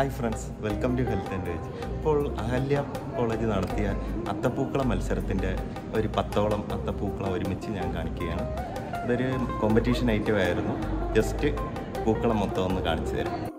Hi friends, welcome to Health and Age. ഇപ്പോൾ Ahalya college നടത്തിയ അത്തപ്പൂക്കളം മത്സരത്തിൻ്റെ ഒരു 10ഓളം അത്തപ്പൂക്കളം ഒരുമിച്ച് ഞാൻ കാണിക്കുകയാണ്. അതൊരു കോമ്പറ്റീഷൻ ഐറ്റം ആയിരുന്നു. ജസ്റ്റ് പൂക്കളം മൊത്തം ഒന്ന് കാണിച്ചു തരാം.